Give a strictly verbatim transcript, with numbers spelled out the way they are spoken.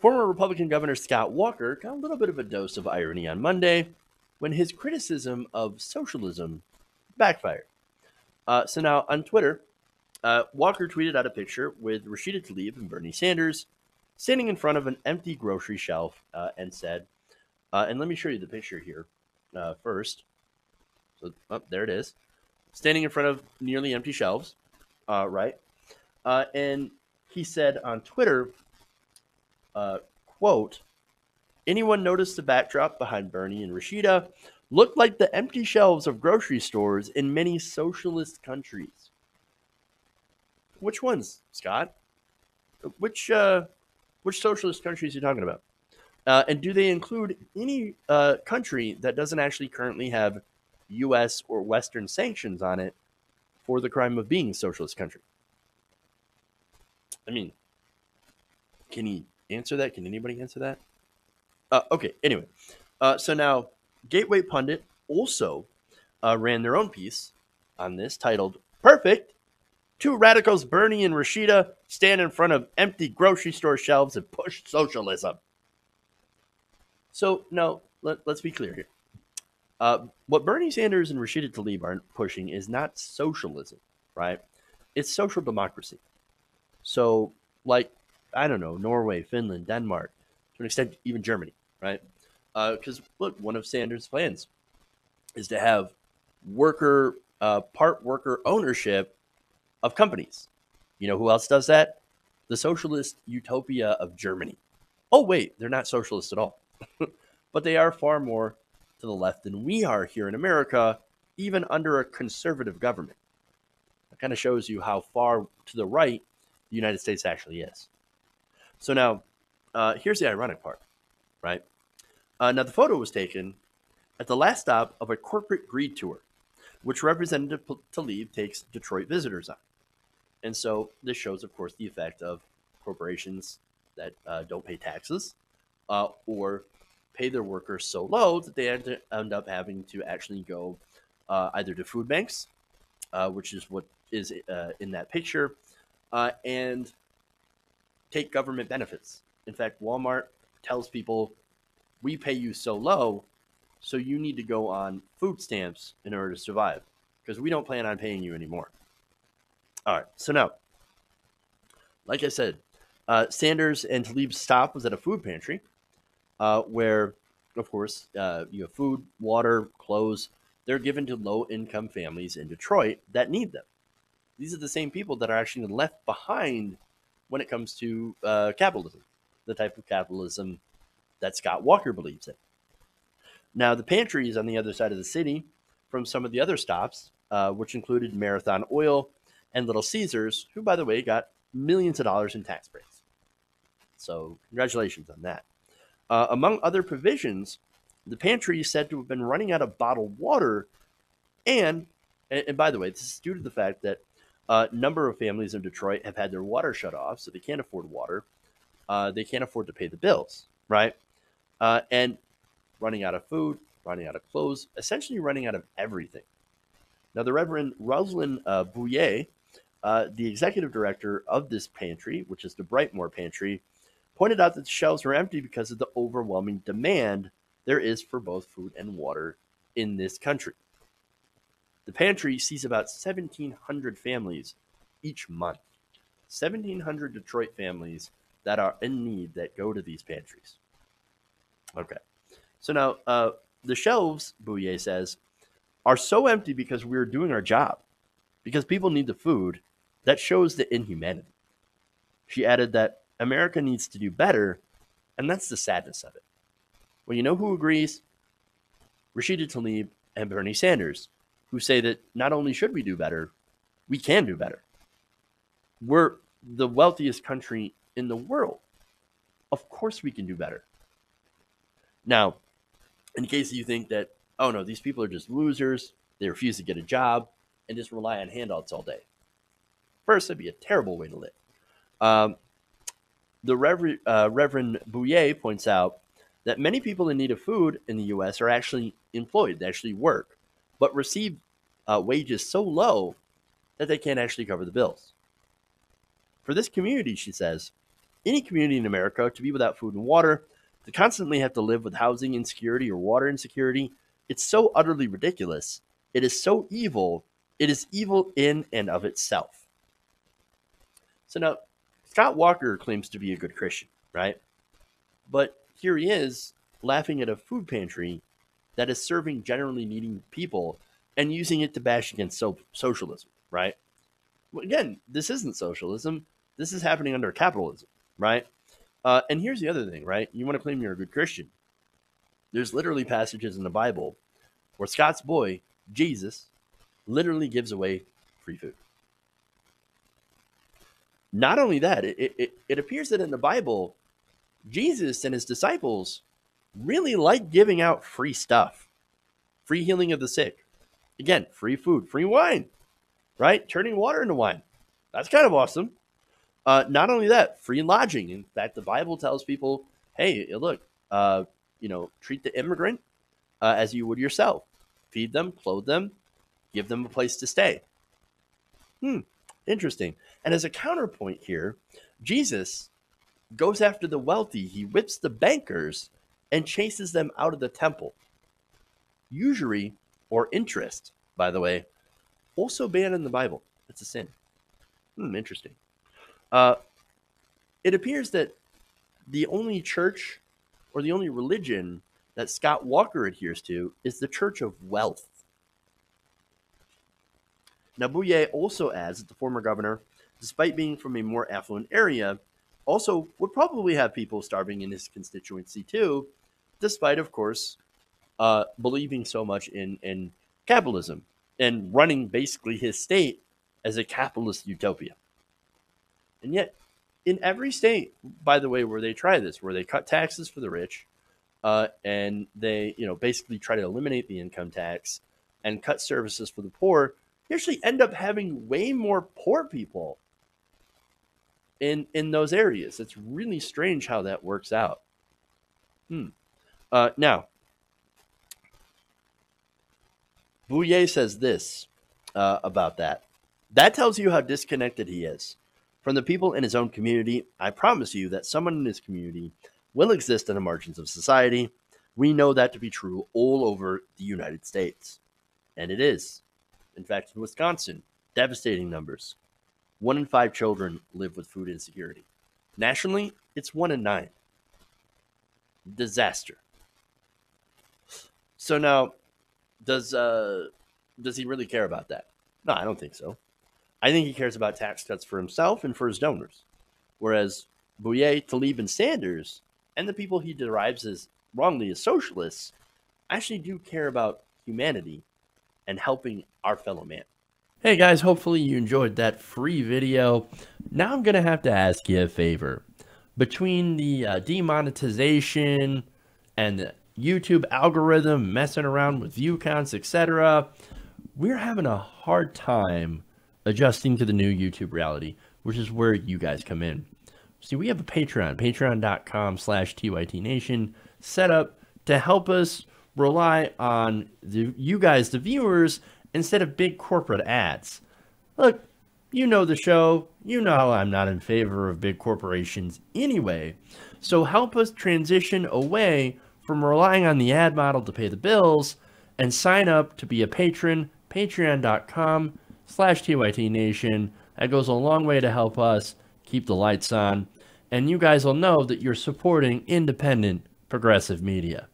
Former Republican Governor Scott Walker got a little bit of a dose of irony on Monday when his criticism of socialism backfired. Uh, so now on Twitter, uh, Walker tweeted out a picture with Rashida Tlaib and Bernie Sanders standing in front of an empty grocery shelf uh, and said, uh, and let me show you the picture here uh, first. So oh, there it is. Standing in front of nearly empty shelves, uh, right? Uh, and he said on Twitter, uh, quote, anyone notice the backdrop behind Bernie and Rashida? Looked like the empty shelves of grocery stores in many socialist countries. Which ones, Scott? Which uh, which socialist countries are you talking about? Uh, and do they include any uh, country that doesn't actually currently have U S or Western sanctions on it for the crime of being a socialist country? I mean, can he answer that? Can anybody answer that? Uh, okay, anyway. Uh, so now Gateway Pundit also uh, ran their own piece on this titled, Perfect, Two Radicals Bernie and Rashida Stand in Front of Empty Grocery Store Shelves and Push Socialism. So now let, let's be clear here. Uh, what Bernie Sanders and Rashida Tlaib are pushing is not socialism, right? It's social democracy. So, like, I don't know, Norway, Finland, Denmark, to an extent, even Germany, right? Because, uh, look, one of Sanders' plans is to have worker, uh, part worker ownership of companies. You know who else does that? The socialist utopia of Germany. Oh, wait, they're not socialist at all. But they are far more to the left than we are here in America, even under a conservative government. That kind of shows you how far to the right the United States actually is. So now, uh, here's the ironic part, right? Uh, now, the photo was taken at the last stop of a corporate greed tour, which Representative Tlaib takes Detroit visitors on. And so this shows, of course, the effect of corporations that uh, don't pay taxes uh, or pay their workers so low that they end up having to actually go uh, either to food banks, uh, which is what is uh, in that picture, uh, and take government benefits. In fact, Walmart tells people, we pay you so low, so you need to go on food stamps in order to survive because we don't plan on paying you anymore. All right, so now, like I said, uh, Sanders and Tlaib's stop was at a food pantry uh, where, of course, uh, you have food, water, clothes. They're given to low-income families in Detroit that need them. These are the same people that are actually left behind when it comes to uh, capitalism, the type of capitalism that Scott Walker believes in. Now, the pantry is on the other side of the city from some of the other stops, uh, which included Marathon Oil and Little Caesars, who, by the way, got millions of dollars in tax breaks. So congratulations on that. Uh, among other provisions, the pantry is said to have been running out of bottled water. And, and, and by the way, this is due to the fact that a number of families in Detroit have had their water shut off, so they can't afford water. Uh, they can't afford to pay the bills, right? Uh, and running out of food, running out of clothes, essentially running out of everything. Now, the Reverend Roslyn uh, Bouillet, uh, the executive director of this pantry, which is the Brightmoor Pantry, pointed out that the shelves were empty because of the overwhelming demand there is for both food and water in this country. The pantry sees about seventeen hundred families each month, seventeen hundred Detroit families that are in need that go to these pantries. Okay, so now uh, the shelves, Bouillet says, are so empty because we're doing our job, because people need the food. That shows the inhumanity. She added that America needs to do better, and that's the sadness of it. Well, you know who agrees? Rashida Tlaib and Bernie Sanders, who say that not only should we do better, we can do better. We're the wealthiest country in the world. Of course we can do better. Now, in case you think that, oh, no, these people are just losers, they refuse to get a job, and just rely on handouts all day. First, that'd be a terrible way to live. Um, the Rever- uh, Reverend Bouillet points out that many people in need of food in the U S are actually employed, they actually work, but receive uh, wages so low that they can't actually cover the bills. For this community, she says, any community in America to be without food and water, to constantly have to live with housing insecurity or water insecurity. It's so utterly ridiculous. It is so evil. It is evil in and of itself. So now, Scott Walker claims to be a good Christian, right? But here he is laughing at a food pantry that is serving generally needing people and using it to bash against so- socialism, right? Well, again, this isn't socialism. This is happening under capitalism, right? Uh, and here's the other thing, right? You want to claim you're a good Christian. There's literally passages in the Bible where Scott's boy, Jesus, literally gives away free food. Not only that, it, it, it appears that in the Bible, Jesus and his disciples really like giving out free stuff. Free healing of the sick. Again, free food, free wine, right? Turning water into wine. That's kind of awesome. Uh, not only that, free lodging. In fact, the Bible tells people, hey, look, uh, you know, treat the immigrant uh, as you would yourself. Feed them, clothe them, give them a place to stay. Hmm, interesting. And as a counterpoint here, Jesus goes after the wealthy. He whips the bankers and chases them out of the temple. Usury or interest, by the way, also banned in the Bible. It's a sin. Hmm, interesting. Uh, it appears that the only church or the only religion that Scott Walker adheres to is the Church of Wealth. Now, Bouillet also adds that the former governor, despite being from a more affluent area, also would probably have people starving in his constituency too, despite, of course, uh, believing so much in, in capitalism and running basically his state as a capitalist utopia. And yet, in every state, by the way, where they try this, where they cut taxes for the rich, uh, and they, you know, basically try to eliminate the income tax and cut services for the poor, you actually end up having way more poor people in in those areas. It's really strange how that works out. Hmm. Uh, now, Bouillet says this uh, about that. That tells you how disconnected he is from the people in his own community. I promise you that someone in his community will exist on the margins of society. We know that to be true all over the United States. And it is. In fact, in Wisconsin, devastating numbers. One in five children live with food insecurity. Nationally, it's one in nine. Disaster. So now, does uh, does he really care about that? No, I don't think so. I think he cares about tax cuts for himself and for his donors, whereas Bouillet, Tlaib, and Sanders, and the people he derides as wrongly as socialists, actually do care about humanity and helping our fellow man. Hey guys, hopefully you enjoyed that free video. Now I'm going to have to ask you a favor. Between the uh, demonetization and the YouTube algorithm messing around with view counts, et cetera, we're having a hard time adjusting to the new YouTube reality, which is where you guys come in. See, we have a Patreon, patreon dot com slash T Y T Nation, set up to help us rely on the, you guys, the viewers, instead of big corporate ads. Look, you know the show. You know I'm not in favor of big corporations anyway. So help us transition away from relying on the ad model to pay the bills and sign up to be a patron, patreon dot com slash T Y T Nation. That goes a long way to help us keep the lights on, and you guys will know that you're supporting independent progressive media.